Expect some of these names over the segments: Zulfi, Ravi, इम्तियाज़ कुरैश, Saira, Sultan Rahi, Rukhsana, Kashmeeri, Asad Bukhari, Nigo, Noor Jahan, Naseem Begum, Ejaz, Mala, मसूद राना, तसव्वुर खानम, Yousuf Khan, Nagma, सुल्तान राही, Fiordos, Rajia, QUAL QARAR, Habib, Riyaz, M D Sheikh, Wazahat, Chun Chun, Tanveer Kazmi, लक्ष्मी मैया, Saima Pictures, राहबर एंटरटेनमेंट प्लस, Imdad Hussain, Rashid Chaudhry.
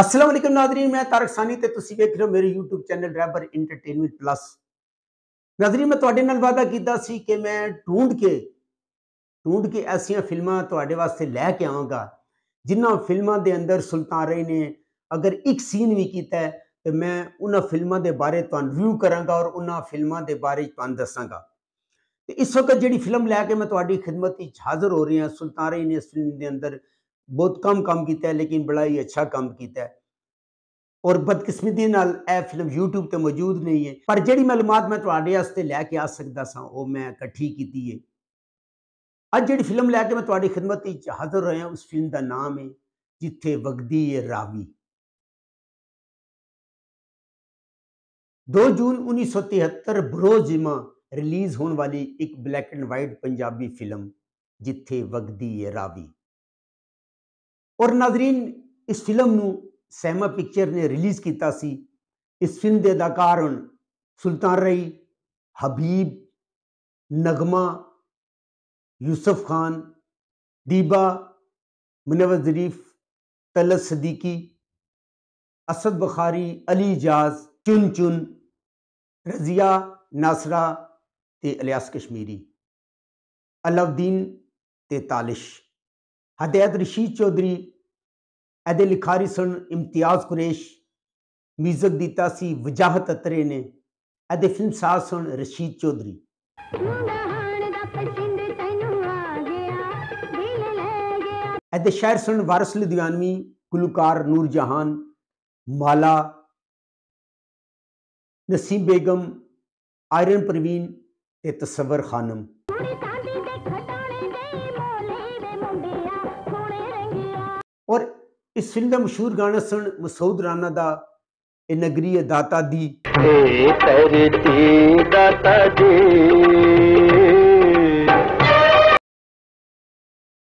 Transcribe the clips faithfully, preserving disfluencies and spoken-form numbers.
अस्सलाम वालेकुम नाजरीन, मैं तारक सानी ते तुसी देख रहे हो मेरे YouTube channel राहबर एंटरटेनमेंट प्लस। नाजरीन मैं तुहाडे नाल वादा कीता सी कि मैं ढूंढ के ढूंढ के ऐसी फिल्मां तुहाडे वास्ते लैके आवांगा जिन्हां फिल्मां दे अंदर सुल्तान रही ने अगर एक सीन भी कीता है तो मैं उन्हां फिल्मां दे बारे तुहानू रिव्यू करांगा और उन्हां फिल्मां दे बारे तुहानू दस्सांगा। ते इस वक्त जिहड़ी फिल्म लैके मैं तुहाडी खिदमत विच हाज़र हो रही हां, सुल्तान रही ने इस फिल्म दे अंदर बहुत कम काम किया है लेकिन बड़ा ही अच्छा काम किया है और बदकिस्मती नाल यह फिल्म यूट्यूब पर मौजूद नहीं है, पर जिहड़ी मालूमात मैं तुहाडे वास्ते लैके आ सकदा सां वो मैं इकट्ठी कीती है। अज जिहड़ी फिल्म लैके मैं तुहाडी खिदमत विच हाज़र होया उस फिल्म का नाम है जिथे वगदी है रावी। दो जून उन्नीस सौ तिहत्तर बरोजिमा रिलीज होने वाली एक black and white Punjabi film जिथे वगदी है रावी। और नाजरीन इस फिल्म नू सैमा पिक्चर ने रिलीज़ किया सी। इस फिल्म के अदाकार सुल्तान रही, हबीब, नगमा, यूसुफ खान, दीबा, मुनव्वर ज़रीफ, तलत सदीकी, असद बुखारी, अली जहाज, चुन चुन, रजिया, नासरा ते अलियास कश्मीरी, अलाउद्दीन ते तालिश, हदायत रशीद चौधरी, एदे लिखारी सन इम्तियाज़ कुरैश, म्यूजिक दिता सी वजाहत अतरे ने, एदे फिल्म साज सन रशीद चौधरी। एदे शायर सन वारिस लुधियानवी, गुलकार नूर जहान, माला, नसीम बेगम, आयरन प्रवीण ते तसव्वुर खानम। और इस फिल्म का मशहूर गाना सन मसूद राना दा ए नगरी दाता दी।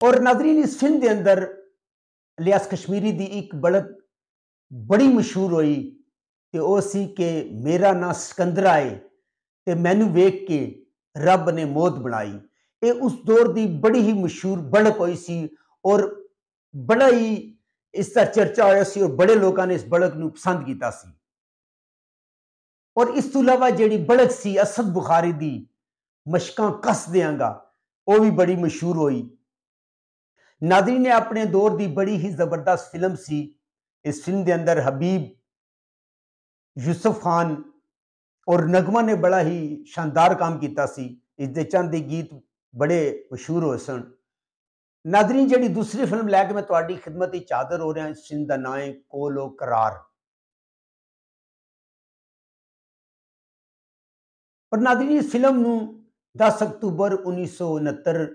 और नाजरीन इस फिल्म के अंदर इलियास कश्मीरी दी एक बड़त बड़ी मशहूर हुई तो वह सी कि मेरा ना सिकंदरा है ते मैनू वेख के रब ने मौत बनाई। ये उस दौर की बड़ी ही मशहूर बड़क हुई सी और बड़ा ही इस तरह चर्चा होया सी और बड़े लोगों ने इस बड़क को पसंद किया सी। और इस तू इलावा जी बड़क सी असद बुखारी दी मशकां कस देंगा वह भी बड़ी मशहूर हुई। नादरी ने अपने दौर की बड़ी ही जबरदस्त फिल्म सी। इस फिल्म के अंदर हबीब, यूसुफ खान और नगमा ने बड़ा ही शानदार काम किया सी। इसके चंद गीत बड़े मशहूर हो सन। नादरीन जी दूसरी फिल्म लैके मैं तुहाडी खिदमत विच हाज़र हो रहा, इस फिल्म का नाम है कोलो करार। और नादरीन इस फिल्म नू दस अक्तूबर उन्नीस सौ उनहत्तर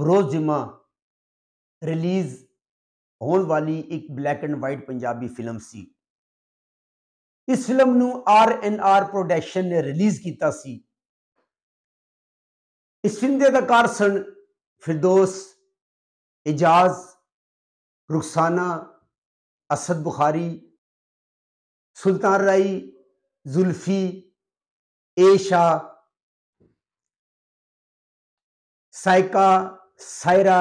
बरोजिमा रिलीज होने वाली एक black and white Punjabi film सी। इस फिल्म नू आर एन आर प्रोडक्शन ने रिलीज किया सी। इस फिल्म के अदाकार सन फिरदोस, एजाज, रुखसाना, असद बुखारी, सुल्तान राही, जुल्फी, एशा, साइका, सायरा,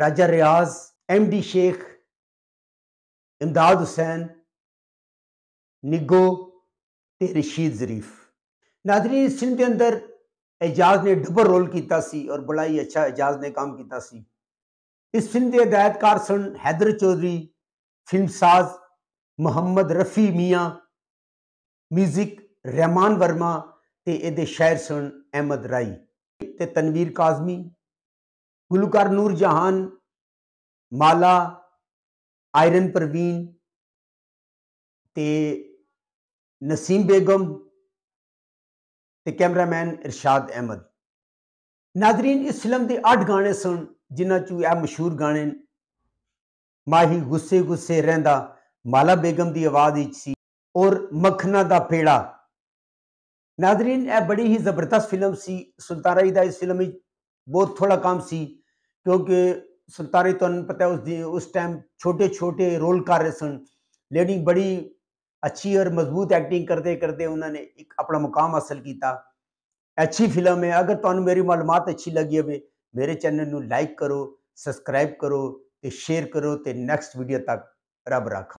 राजा रियाज, एम डी शेख, इमदाद हुसैन, निगो ते रशीद ज़रीफ। नादरीन इस फिल्म के अंदर एजाज ने डबल रोल किया सी और बड़ा ही अच्छा एजाज ने काम किया सी। इस फिल्म के हिदायतकार सन हैदर चौधरी, फिल्मसाज मोहम्मद रफ़ी मियाँ, म्यूजिक रहमान वर्मा ते एदे शायर सन अहमद राई ते तनवीर काजमी, गुलकार नूर जहान, माला, आयरन परवीन ते नसीम बेगम ते कैमरामैन इरशाद अहमद। नादरीन इस फिल्म के आठ गाने सन जिन्हां चू यह मशहूर गाने माही गुस्से गुस्से रहिंदा माला बेगम की आवाज़ विच सी और मखना दा पेड़ा। नादरीन यह बड़ी ही जबरदस्त फिल्म सी। सुल्तान राही दा इस फिल्म में बहुत थोड़ा काम सी क्योंकि सुल्तान राही तुहानूं पता है उस उस टाइम छोटे छोटे रोल कर रहे सन, लेकिन बड़ी अच्छी और मजबूत एक्टिंग करते करते उन्होंने एक अपना मुकाम हासिल किया। अच्छी फिल्म है। अगर तुहानूं मेरी मालूमात अच्छी लगी हो मेरे चैनल नू लाइक करो, सब्सक्राइब करो ते शेयर करो ते नेक्स्ट वीडियो तक रब रखा।